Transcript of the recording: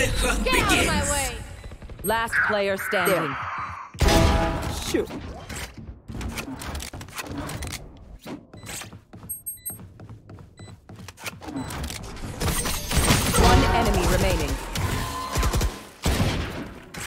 The hunt begins. Get out of my way. Last player standing. Shoot.